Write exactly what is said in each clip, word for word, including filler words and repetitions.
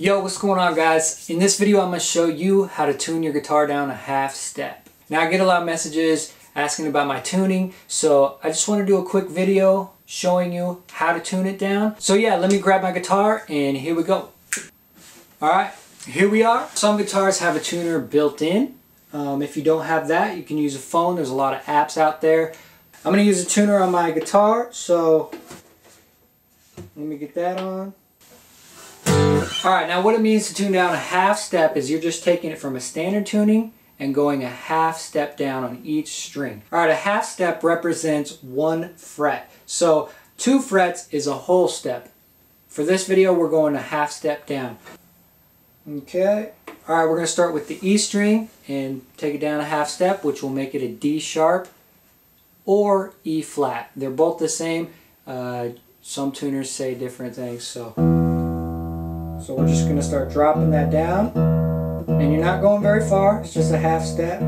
Yo, what's going on, guys? In this video I'm going to show you how to tune your guitar down a half step. Now, I get a lot of messages asking about my tuning, so I just want to do a quick video showing you how to tune it down. So yeah, let me grab my guitar and here we go. Alright, here we are. Some guitars have a tuner built in. Um, if you don't have that, you can use a phone. There's a lot of apps out there. I'm going to use a tuner on my guitar, so let me get that on. Alright, now what it means to tune down a half step is you're just taking it from a standard tuning and going a half step down on each string. Alright, a half step represents one fret. So two frets is a whole step. For this video, we're going a half step down. Okay. Alright, we're going to start with the E string and take it down a half step, which will make it a D sharp or E flat. They're both the same. Uh, some tuners say different things, so... So we're just going to start dropping that down, and you're not going very far, it's just a half step.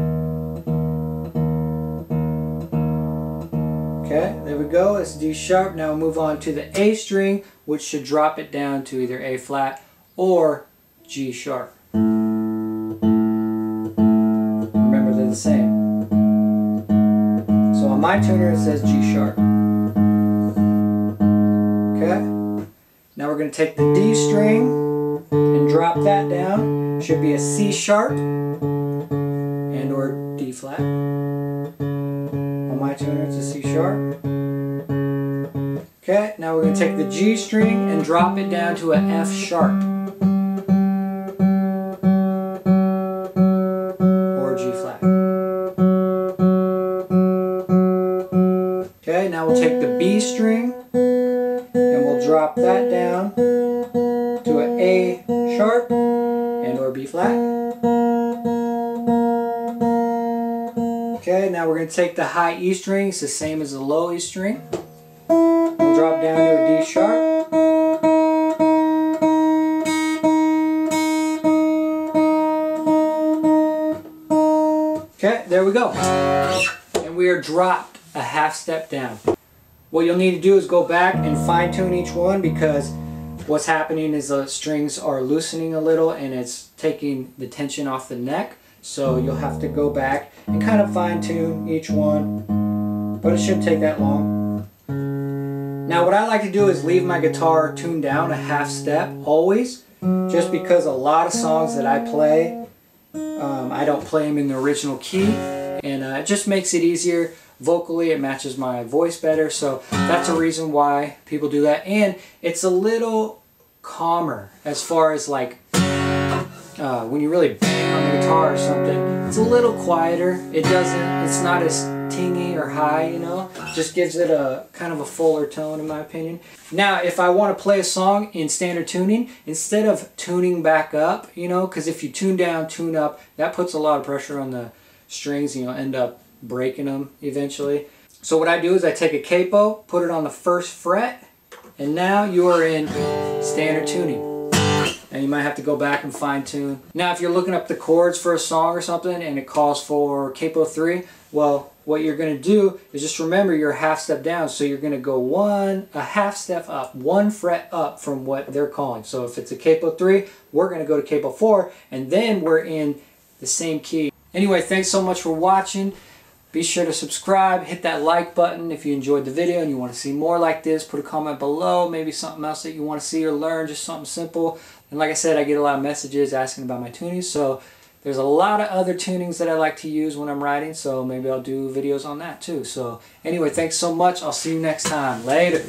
Okay, there we go, it's D sharp. Now move on to the A string, which should drop it down to either A flat or G sharp. Remember, they're the same. So on my tuner it says G sharp. Okay, now we're going to take the D string and drop that down. Should be a C sharp and or D flat. On my tuner it's a C sharp. Okay, now we're going to take the G string and drop it down to an F sharp or G flat. Okay, now we'll take the B string and we'll drop that down to an A sharp and or B flat. Okay, now we're going to take the high E string, it's the same as the low E string. We'll drop down to a D sharp. Okay, there we go. And we are dropped a half step down. What you'll need to do is go back and fine tune each one, because what's happening is the strings are loosening a little and it's taking the tension off the neck. So you'll have to go back and kind of fine tune each one, but it shouldn't take that long. Now what I like to do is leave my guitar tuned down a half step always, just because a lot of songs that I play, um, I don't play them in the original key, and uh, it just makes it easier. Vocally, it matches my voice better, so that's a reason why people do that. And it's a little calmer as far as like uh, when you really bang on the guitar or something, it's a little quieter. It doesn't, it's not as tingy or high, you know, just gives it a kind of a fuller tone in my opinion. Now, if I want to play a song in standard tuning, instead of tuning back up, you know, because if you tune down, tune up, that puts a lot of pressure on the strings and you'll end up breaking them eventually. So what I do is I take a capo, put it on the first fret, and now you are in standard tuning. And you might have to go back and fine tune. Now if you're looking up the chords for a song or something and it calls for capo three, well, what you're going to do is just remember you're a half step down, so you're going to go one, a half step up, one fret up from what they're calling. So if it's a capo three, we're going to go to capo four, and then we're in the same key. Anyway, thanks so much for watching. Be sure to subscribe, hit that like button if you enjoyed the video and you want to see more like this. Put a comment below, maybe something else that you want to see or learn, just something simple. And like I said, I get a lot of messages asking about my tunings, so there's a lot of other tunings that I like to use when I'm writing, so maybe I'll do videos on that too. So anyway, thanks so much. I'll see you next time. Later.